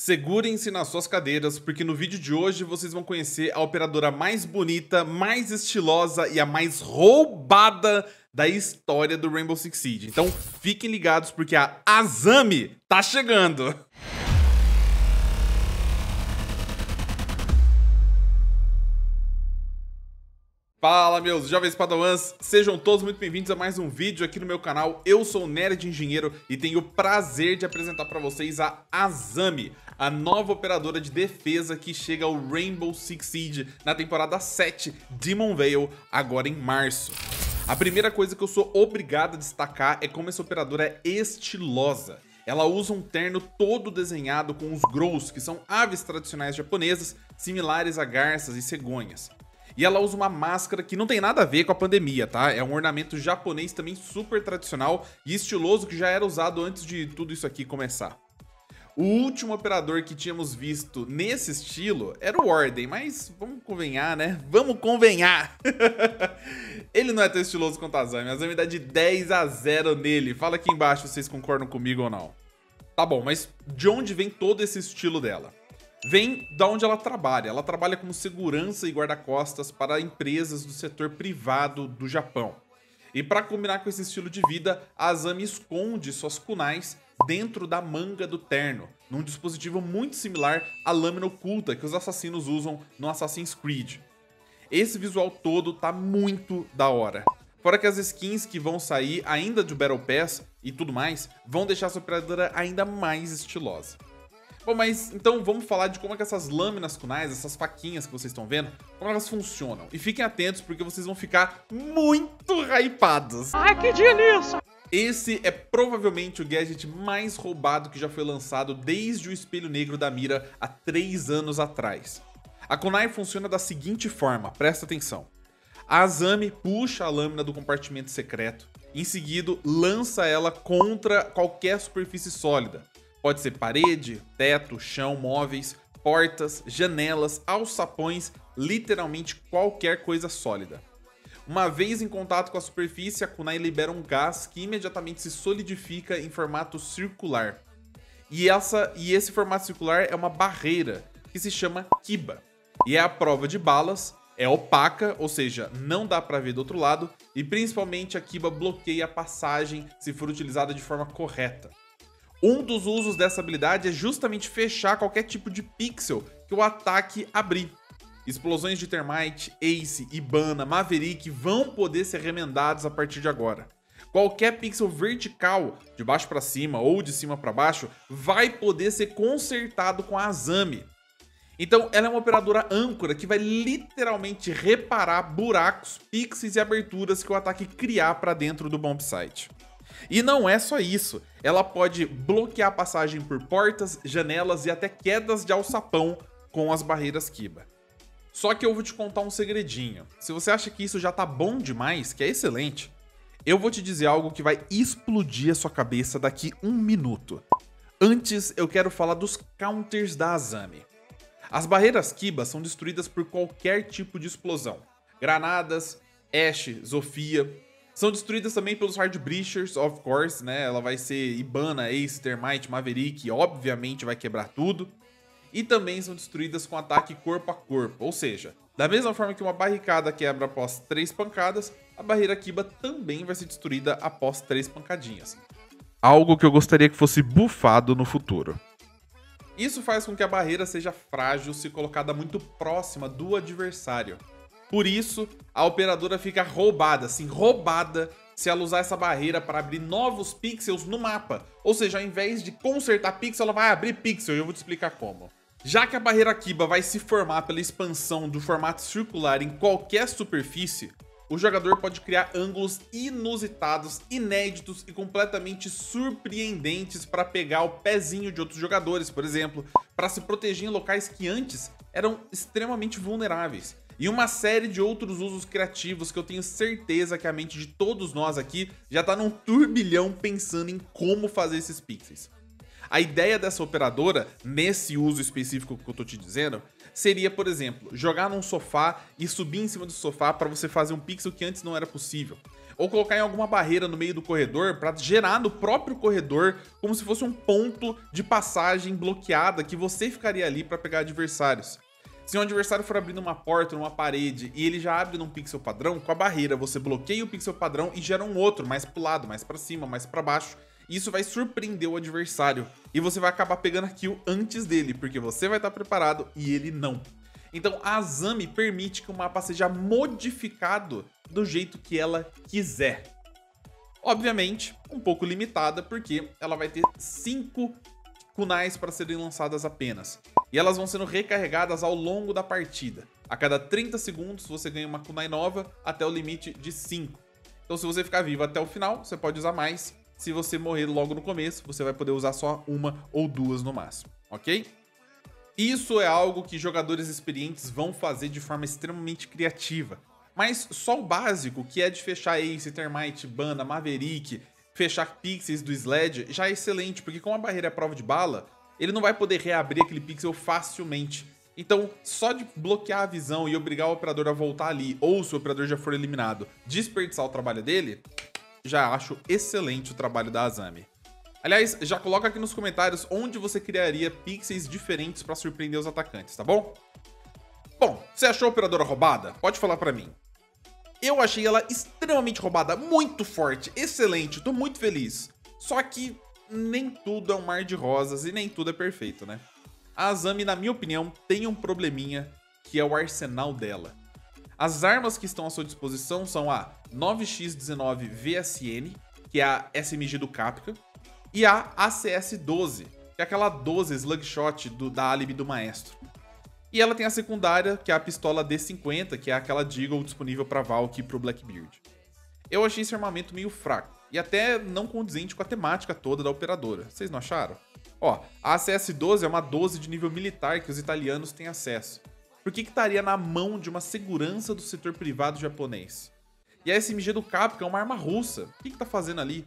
Segurem-se nas suas cadeiras, porque no vídeo de hoje vocês vão conhecer a operadora mais bonita, mais estilosa e a mais roubada da história do Rainbow Six Siege. Então fiquem ligados, porque a Azami tá chegando! Fala, meus jovens padawans, sejam todos muito bem-vindos a mais um vídeo aqui no meu canal. Eu sou o Nerd Engenheiro e tenho o prazer de apresentar para vocês a Azami, a nova operadora de defesa que chega ao Rainbow Six Siege na temporada 7 Demon Veil, agora em março. A primeira coisa que eu sou obrigado a destacar é como essa operadora é estilosa. Ela usa um terno todo desenhado com os grows, que são aves tradicionais japonesas, similares a garças e cegonhas. E ela usa uma máscara que não tem nada a ver com a pandemia, tá? É um ornamento japonês também super tradicional e estiloso que já era usado antes de tudo isso aqui começar. O último operador que tínhamos visto nesse estilo era o Warden, mas vamos convenhar, né? Vamos convenhar! Ele não é tão estiloso quanto a Azami. A Azami dá de 10-0 nele. Fala aqui embaixo se vocês concordam comigo ou não. Tá bom, mas de onde vem todo esse estilo dela? Vem da onde ela trabalha. Ela trabalha como segurança e guarda-costas para empresas do setor privado do Japão. E para combinar com esse estilo de vida, a Azami esconde suas kunais dentro da manga do terno, num dispositivo muito similar à lâmina oculta que os assassinos usam no Assassin's Creed. Esse visual todo tá muito da hora. Fora que as skins que vão sair ainda de Battle Pass e tudo mais vão deixar essa operadora ainda mais estilosa. Bom, mas então vamos falar de como é que essas lâminas kunais, essas faquinhas que vocês estão vendo, como elas funcionam. E fiquem atentos, porque vocês vão ficar muito hypados. Ai, que delícia! Esse é provavelmente o gadget mais roubado que já foi lançado desde o Espelho Negro da Mira há 3 anos atrás. A kunai funciona da seguinte forma, presta atenção. A Azami puxa a lâmina do compartimento secreto, em seguida lança ela contra qualquer superfície sólida. Pode ser parede, teto, chão, móveis, portas, janelas, alçapões, literalmente qualquer coisa sólida. Uma vez em contato com a superfície, a kunai libera um gás que imediatamente se solidifica em formato circular. E esse formato circular é uma barreira, que se chama Kiba. E é à prova de balas, é opaca, ou seja, não dá pra ver do outro lado, e principalmente a Kiba bloqueia a passagem se for utilizada de forma correta. Um dos usos dessa habilidade é justamente fechar qualquer tipo de pixel que o ataque abrir. Explosões de Thermite, Ace, Hibana, Maverick vão poder ser remendados a partir de agora. Qualquer pixel vertical, de baixo para cima ou de cima para baixo, vai poder ser consertado com a Azami. Então ela é uma operadora âncora que vai literalmente reparar buracos, pixels e aberturas que o ataque criar para dentro do bomb site. E não é só isso, ela pode bloquear a passagem por portas, janelas e até quedas de alçapão com as barreiras Kiba. Só que eu vou te contar um segredinho. Se você acha que isso já tá bom demais, que é excelente, eu vou te dizer algo que vai explodir a sua cabeça daqui 1 minuto. Antes, eu quero falar dos counters da Azami. As barreiras Kiba são destruídas por qualquer tipo de explosão. Granadas, Ashe, Zofia... São destruídas também pelos Hard Breachers, of course, né? Ela vai ser Hibana, Ace, Thermite, Maverick, obviamente vai quebrar tudo. E também são destruídas com ataque corpo a corpo, ou seja, da mesma forma que uma barricada quebra após 3 pancadas, a barreira Kiba também vai ser destruída após 3 pancadinhas. Algo que eu gostaria que fosse bufado no futuro. Isso faz com que a barreira seja frágil se colocada muito próxima do adversário. Por isso, a operadora fica roubada, assim, roubada, se ela usar essa barreira para abrir novos pixels no mapa. Ou seja, ao invés de consertar pixel, ela vai abrir pixel, e eu vou te explicar como. Já que a barreira Kiba vai se formar pela expansão do formato circular em qualquer superfície, o jogador pode criar ângulos inusitados, inéditos e completamente surpreendentes para pegar o pezinho de outros jogadores, por exemplo, para se proteger em locais que antes eram extremamente vulneráveis. E uma série de outros usos criativos que eu tenho certeza que a mente de todos nós aqui já tá num turbilhão pensando em como fazer esses pixels. A ideia dessa operadora, nesse uso específico que eu tô te dizendo, seria, por exemplo, jogar num sofá e subir em cima do sofá para você fazer um pixel que antes não era possível. ou colocar em alguma barreira no meio do corredor para gerar no próprio corredor como se fosse um ponto de passagem bloqueada que você ficaria ali para pegar adversários. Se um adversário for abrindo uma porta, numa parede, e ele já abre num pixel padrão, com a barreira você bloqueia o pixel padrão e gera um outro, mais pro lado, mais pra cima, mais pra baixo. E isso vai surpreender o adversário, e você vai acabar pegando a kill antes dele, porque você vai estar preparado e ele não. Então a Azami permite que o mapa seja modificado do jeito que ela quiser. Obviamente, um pouco limitada, porque ela vai ter 5 kunais para serem lançadas apenas. E elas vão sendo recarregadas ao longo da partida. A cada 30 segundos você ganha uma kunai nova até o limite de 5. Então se você ficar vivo até o final, você pode usar mais. Se você morrer logo no começo, você vai poder usar só uma ou duas no máximo, ok? Isso é algo que jogadores experientes vão fazer de forma extremamente criativa. Mas só o básico, que é de fechar Ace, Thermite, Hibana, Maverick, fechar pixels do Sledge, já é excelente, porque como a barreira é a prova de bala, ele não vai poder reabrir aquele pixel facilmente. Então, só de bloquear a visão e obrigar o operador a voltar ali, ou se o operador já for eliminado, desperdiçar o trabalho dele, já acho excelente o trabalho da Azami. Aliás, já coloca aqui nos comentários onde você criaria pixels diferentes para surpreender os atacantes, tá bom? Bom, você achou a operadora roubada? Pode falar pra mim. Eu achei ela extremamente roubada, muito forte, excelente, tô muito feliz. Só que nem tudo é um mar de rosas e nem tudo é perfeito, né? A Azami, na minha opinião, tem um probleminha, que é o arsenal dela. As armas que estão à sua disposição são a 9x19VSN, que é a SMG do Capcom, e a ACS-12, que é aquela 12 slugshot da Alibi do Maestro. E ela tem a secundária, que é a pistola D-50, que é aquela Deagle disponível para Valk e para o Blackbeard. Eu achei esse armamento meio fraco, e até não condizente com a temática toda da operadora. Vocês não acharam? Ó, a ACS-12 é uma 12 de nível militar que os italianos têm acesso. Por que estaria na mão de uma segurança do setor privado japonês? E a SMG do Capcom é uma arma russa. O que tá fazendo ali?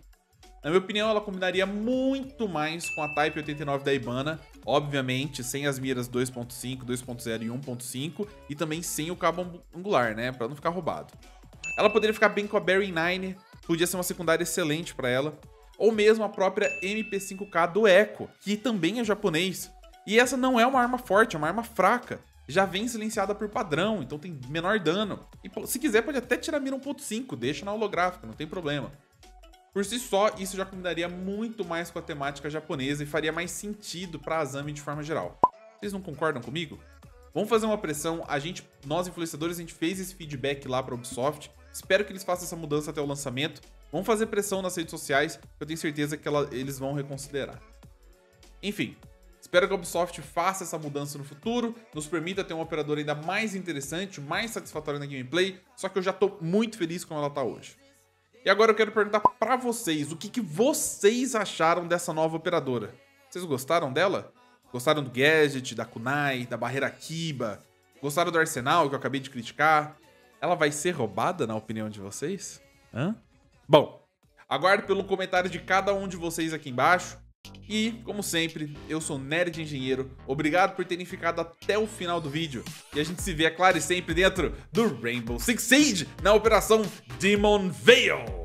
Na minha opinião, ela combinaria muito mais com a Type 89 da Hibana, obviamente, sem as miras 2.5, 2.0 e 1.5, e também sem o cabo angular, né, pra não ficar roubado. Ela poderia ficar bem com a Bearing 9, podia ser uma secundária excelente para ela, ou mesmo a própria MP5K do Echo, que também é japonês. E essa não é uma arma forte, é uma arma fraca, já vem silenciada por padrão, então tem menor dano. E se quiser pode até tirar a mira 1.5, deixa na holográfica, não tem problema. Por si só, isso já combinaria muito mais com a temática japonesa e faria mais sentido para a Azami de forma geral. Vocês não concordam comigo? Vamos fazer uma pressão, nós influenciadores, a gente fez esse feedback lá para a Ubisoft. Espero que eles façam essa mudança até o lançamento. Vamos fazer pressão nas redes sociais, eu tenho certeza que eles vão reconsiderar. Enfim, espero que a Ubisoft faça essa mudança no futuro, nos permita ter um operador ainda mais interessante, mais satisfatório na gameplay, só que eu já tô muito feliz com como ela tá hoje. E agora eu quero perguntar pra vocês, o que vocês acharam dessa nova operadora? Vocês gostaram dela? Gostaram do gadget, da kunai, da barreira Kiba? Gostaram do arsenal que eu acabei de criticar? Ela vai ser roubada, na opinião de vocês? Hã? Bom, aguardo pelo comentário de cada um de vocês aqui embaixo. E, como sempre, eu sou Nerd Engenheiro. Obrigado por terem ficado até o final do vídeo. E a gente se vê, é claro e sempre, dentro do Rainbow Six Siege, na Operação Demon Veil.